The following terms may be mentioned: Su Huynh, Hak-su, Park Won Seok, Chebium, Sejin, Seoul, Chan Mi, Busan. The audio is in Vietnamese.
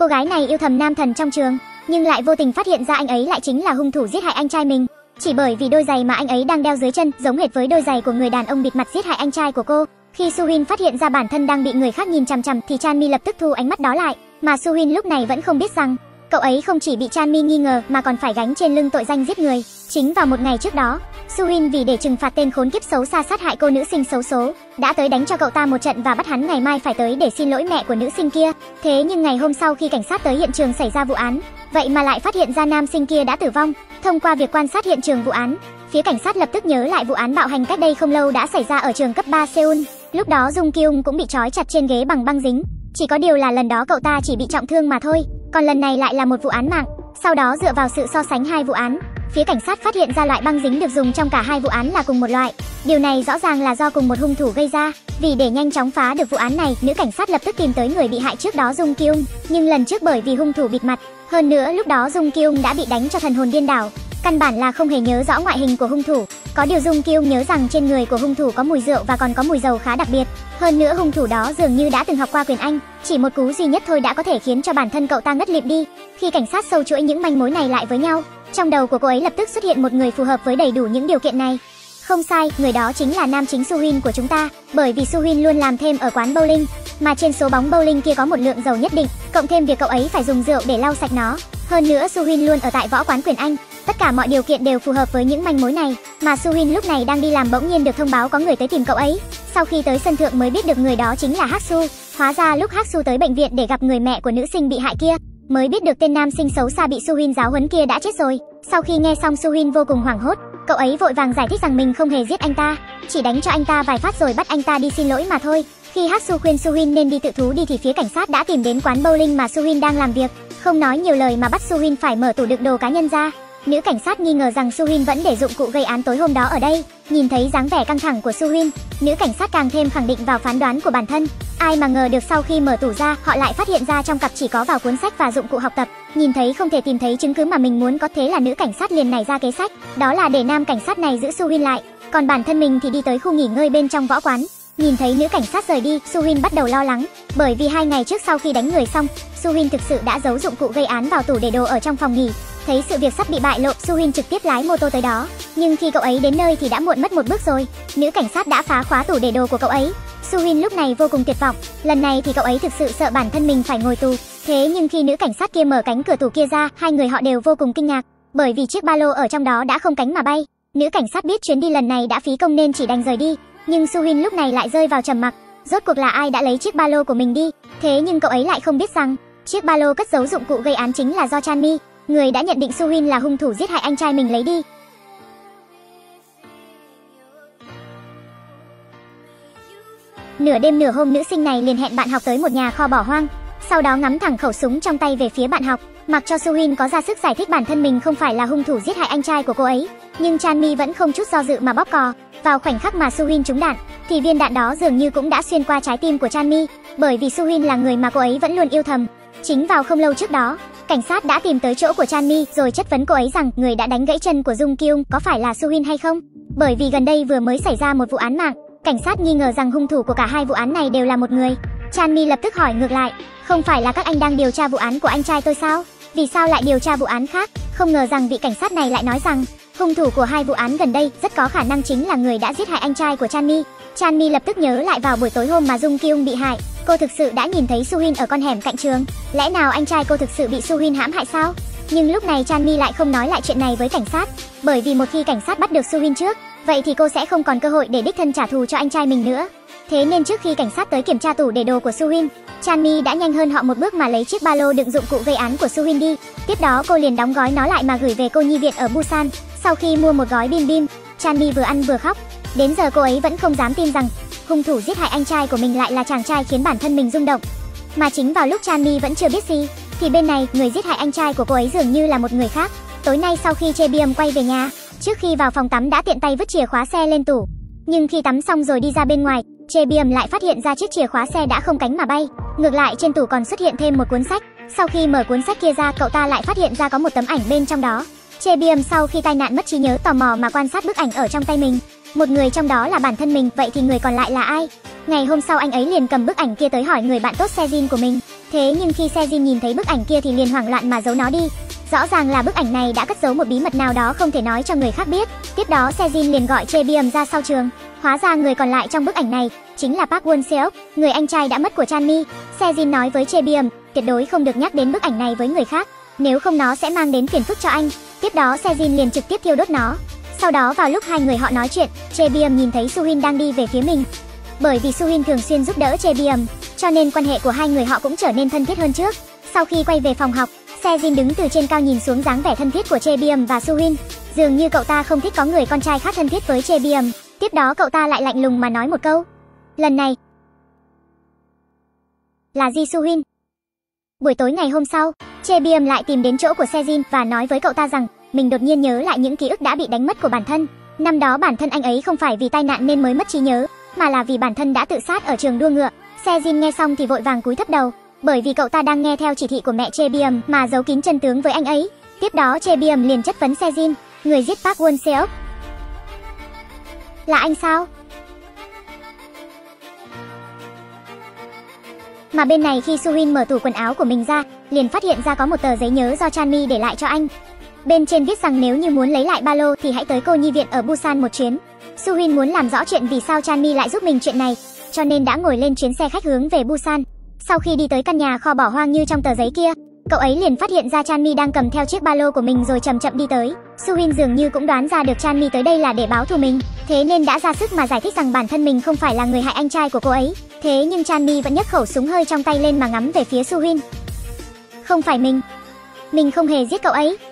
Cô gái này yêu thầm nam thần trong trường, nhưng lại vô tình phát hiện ra anh ấy lại chính là hung thủ giết hại anh trai mình. Chỉ bởi vì đôi giày mà anh ấy đang đeo dưới chân giống hệt với đôi giày của người đàn ông bịt mặt giết hại anh trai của cô. Khi Su Huynh phát hiện ra bản thân đang bị người khác nhìn chằm chằm thì Chan Mi lập tức thu ánh mắt đó lại, mà Su Huynh lúc này vẫn không biết rằng cậu ấy không chỉ bị Chan Mi nghi ngờ mà còn phải gánh trên lưng tội danh giết người. Chính vào một ngày trước đó, Su Huynh vì để trừng phạt tên khốn kiếp xấu xa sát hại cô nữ sinh xấu số, đã tới đánh cho cậu ta một trận và bắt hắn ngày mai phải tới để xin lỗi mẹ của nữ sinh kia. Thế nhưng ngày hôm sau khi cảnh sát tới hiện trường xảy ra vụ án, vậy mà lại phát hiện ra nam sinh kia đã tử vong. Thông qua việc quan sát hiện trường vụ án, phía cảnh sát lập tức nhớ lại vụ án bạo hành cách đây không lâu đã xảy ra ở trường cấp 3 Seoul. Lúc đó Dung Kyung cũng bị trói chặt trên ghế bằng băng dính, chỉ có điều là lần đó cậu ta chỉ bị trọng thương mà thôi, còn lần này lại là một vụ án mạng. Sau đó dựa vào sự so sánh hai vụ án, phía cảnh sát phát hiện ra loại băng dính được dùng trong cả hai vụ án là cùng một loại. Điều này rõ ràng là do cùng một hung thủ gây ra. Vì để nhanh chóng phá được vụ án này, nữ cảnh sát lập tức tìm tới người bị hại trước đó Dung Kyung. Nhưng lần trước bởi vì hung thủ bịt mặt, hơn nữa lúc đó Dung Kyung đã bị đánh cho thần hồn điên đảo, căn bản là không hề nhớ rõ ngoại hình của hung thủ. Có điều Dung Kyung nhớ rằng trên người của hung thủ có mùi rượu và còn có mùi dầu khá đặc biệt. Hơn nữa hung thủ đó dường như đã từng học qua quyền Anh, chỉ một cú duy nhất thôi đã có thể khiến cho bản thân cậu ta ngất lịm đi. Khi cảnh sát sâu chuỗi những manh mối này lại với nhau, trong đầu của cô ấy lập tức xuất hiện một người phù hợp với đầy đủ những điều kiện này. Không sai, người đó chính là nam chính Su Huynh của chúng ta. Bởi vì Su Huynh luôn làm thêm ở quán bowling, mà trên số bóng bowling kia có một lượng dầu nhất định, cộng thêm việc cậu ấy phải dùng rượu để lau sạch nó. Hơn nữa Su Huynh luôn ở tại võ quán quyền Anh. Tất cả mọi điều kiện đều phù hợp với những manh mối này, mà Su Huynh lúc này đang đi làm bỗng nhiên được thông báo có người tới tìm cậu ấy. Sau khi tới sân thượng mới biết được người đó chính là Hak-su. Hóa ra lúc Hak-su tới bệnh viện để gặp người mẹ của nữ sinh bị hại kia, mới biết được tên nam sinh xấu xa bị Su Huynh giáo huấn kia đã chết rồi. Sau khi nghe xong Su Huynh vô cùng hoảng hốt, cậu ấy vội vàng giải thích rằng mình không hề giết anh ta, chỉ đánh cho anh ta vài phát rồi bắt anh ta đi xin lỗi mà thôi. Khi Hak-su khuyên Su Huynh nên đi tự thú đi thì phía cảnh sát đã tìm đến quán bowling mà Su Huynh đang làm việc, không nói nhiều lời mà bắt Su Huynh phải mở tủ đựng đồ cá nhân ra. Nữ cảnh sát nghi ngờ rằng Su Huynh vẫn để dụng cụ gây án tối hôm đó ở đây. Nhìn thấy dáng vẻ căng thẳng của Su Huynh, nữ cảnh sát càng thêm khẳng định vào phán đoán của bản thân. Ai mà ngờ được sau khi mở tủ ra, họ lại phát hiện ra trong cặp chỉ có vào cuốn sách và dụng cụ học tập. Nhìn thấy không thể tìm thấy chứng cứ mà mình muốn có, thế là nữ cảnh sát liền nảy ra kế sách, đó là để nam cảnh sát này giữ Su Huynh lại, còn bản thân mình thì đi tới khu nghỉ ngơi bên trong võ quán. Nhìn thấy nữ cảnh sát rời đi, Su Huynh bắt đầu lo lắng, bởi vì 2 ngày trước sau khi đánh người xong, Su Huynh thực sự đã giấu dụng cụ gây án vào tủ để đồ ở trong phòng nghỉ. Thấy sự việc sắp bị bại lộ, Su Huynh trực tiếp lái mô tô tới đó, nhưng khi cậu ấy đến nơi thì đã muộn mất một bước rồi. Nữ cảnh sát đã phá khóa tủ để đồ của cậu ấy. Su Huynh lúc này vô cùng tuyệt vọng, lần này thì cậu ấy thực sự sợ bản thân mình phải ngồi tù. Thế nhưng khi nữ cảnh sát kia mở cánh cửa tủ kia ra, hai người họ đều vô cùng kinh ngạc, bởi vì chiếc ba lô ở trong đó đã không cánh mà bay. Nữ cảnh sát biết chuyến đi lần này đã phí công nên chỉ đành rời đi, nhưng Su Huynh lúc này lại rơi vào trầm mặc. Rốt cuộc là ai đã lấy chiếc ba lô của mình đi? Thế nhưng cậu ấy lại không biết rằng chiếc ba lô cất giấu dụng cụ gây án chính là do Chan Mi, người đã nhận định Su Huynh là hung thủ giết hại anh trai mình lấy đi. Nửa đêm nửa hôm, nữ sinh này liền hẹn bạn học tới một nhà kho bỏ hoang, sau đó ngắm thẳng khẩu súng trong tay về phía bạn học. Mặc cho Su Huynh có ra sức giải thích bản thân mình không phải là hung thủ giết hại anh trai của cô ấy, nhưng Chan Mi vẫn không chút do dự mà bóp cò. Vào khoảnh khắc mà Su Huynh trúng đạn, thì viên đạn đó dường như cũng đã xuyên qua trái tim của Chan Mi, bởi vì Su Huynh là người mà cô ấy vẫn luôn yêu thầm. Chính vào không lâu trước đó, cảnh sát đã tìm tới chỗ của Chan Mi rồi chất vấn cô ấy rằng người đã đánh gãy chân của Dung Kyung có phải là Su Huynh hay không? Bởi vì gần đây vừa mới xảy ra một vụ án mạng, cảnh sát nghi ngờ rằng hung thủ của cả hai vụ án này đều là một người. Chan Mi lập tức hỏi ngược lại, không phải là các anh đang điều tra vụ án của anh trai tôi sao? Vì sao lại điều tra vụ án khác? Không ngờ rằng vị cảnh sát này lại nói rằng hung thủ của hai vụ án gần đây rất có khả năng chính là người đã giết hại anh trai của Chan Mi. Chan Mi lập tức nhớ lại vào buổi tối hôm mà Dung Kyung bị hại, cô thực sự đã nhìn thấy Su Huynh ở con hẻm cạnh trường. Lẽ nào anh trai cô thực sự bị Su Huynh hãm hại sao? Nhưng lúc này Chan Mi lại không nói lại chuyện này với cảnh sát, bởi vì một khi cảnh sát bắt được Su Huynh trước, vậy thì cô sẽ không còn cơ hội để đích thân trả thù cho anh trai mình nữa. Thế nên trước khi cảnh sát tới kiểm tra tủ để đồ của Su Huynh, Chan Mi đã nhanh hơn họ một bước mà lấy chiếc ba lô đựng dụng cụ gây án của Su Huynh đi. Tiếp đó cô liền đóng gói nó lại mà gửi về cô nhi viện ở Busan. Sau khi mua một gói bim bim, Chan Mi vừa ăn vừa khóc. Đến giờ cô ấy vẫn không dám tin rằng hung thủ giết hại anh trai của mình lại là chàng trai khiến bản thân mình rung động. Mà chính vào lúc Chan Mi vẫn chưa biết gì, thì bên này người giết hại anh trai của cô ấy dường như là một người khác. Tối nay sau khi Chebium quay về nhà, trước khi vào phòng tắm đã tiện tay vứt chìa khóa xe lên tủ. Nhưng khi tắm xong rồi đi ra bên ngoài, Chebium lại phát hiện ra chiếc chìa khóa xe đã không cánh mà bay. Ngược lại trên tủ còn xuất hiện thêm một cuốn sách. Sau khi mở cuốn sách kia ra, cậu ta lại phát hiện ra có một tấm ảnh bên trong đó. Chebium sau khi tai nạn mất trí nhớ tò mò mà quan sát bức ảnh ở trong tay mình. Một người trong đó là bản thân mình, vậy thì người còn lại là ai? Ngày hôm sau anh ấy liền cầm bức ảnh kia tới hỏi người bạn tốt Sejin của mình. Thế nhưng khi Sejin nhìn thấy bức ảnh kia thì liền hoảng loạn mà giấu nó đi. Rõ ràng là bức ảnh này đã cất giấu một bí mật nào đó không thể nói cho người khác biết. Tiếp đó Sejin liền gọi Chebium ra sau trường. Hóa ra người còn lại trong bức ảnh này chính là Park Won Seok, người anh trai đã mất của Chan Mi. Sejin nói với Chebium tuyệt đối không được nhắc đến bức ảnh này với người khác, nếu không nó sẽ mang đến phiền phức cho anh. Tiếp đó Sejin liền trực tiếp thiêu đốt nó. Sau đó vào lúc hai người họ nói chuyện, Chebium nhìn thấy Su Huynh đang đi về phía mình. Bởi vì Su Huynh thường xuyên giúp đỡ Chebium, cho nên quan hệ của hai người họ cũng trở nên thân thiết hơn trước. Sau khi quay về phòng học, Sejin đứng từ trên cao nhìn xuống dáng vẻ thân thiết của Chebium và Su Huynh, dường như cậu ta không thích có người con trai khác thân thiết với Chebium. Tiếp đó cậu ta lại lạnh lùng mà nói một câu. Lần này là Ji Su Huynh. Buổi tối ngày hôm sau, Chebium lại tìm đến chỗ của Sejin và nói với cậu ta rằng mình đột nhiên nhớ lại những ký ức đã bị đánh mất của bản thân. Năm đó bản thân anh ấy không phải vì tai nạn nên mới mất trí nhớ, mà là vì bản thân đã tự sát ở trường đua ngựa. Sejin nghe xong thì vội vàng cúi thấp đầu, bởi vì cậu ta đang nghe theo chỉ thị của mẹ Chebium mà giấu kín chân tướng với anh ấy. Tiếp đó Chebium liền chất vấn Sejin, người giết Park Won Seok là anh sao? Mà bên này khi Su Huynh mở tủ quần áo của mình ra, liền phát hiện ra có một tờ giấy nhớ do Chan Mi để lại cho anh. Bên trên viết rằng nếu như muốn lấy lại ba lô thì hãy tới cô nhi viện ở Busan một chuyến. Su Huynh muốn làm rõ chuyện vì sao Chan Mi lại giúp mình chuyện này, cho nên đã ngồi lên chuyến xe khách hướng về Busan. Sau khi đi tới căn nhà kho bỏ hoang như trong tờ giấy kia, cậu ấy liền phát hiện ra Chan Mi đang cầm theo chiếc ba lô của mình rồi chậm chậm đi tới. Su Huynh dường như cũng đoán ra được Chan Mi tới đây là để báo thù mình, thế nên đã ra sức mà giải thích rằng bản thân mình không phải là người hại anh trai của cô ấy. Thế nhưng Chan Mi vẫn nhấc khẩu súng hơi trong tay lên mà ngắm về phía Su Huynh. Không phải mình không hề giết cậu ấy.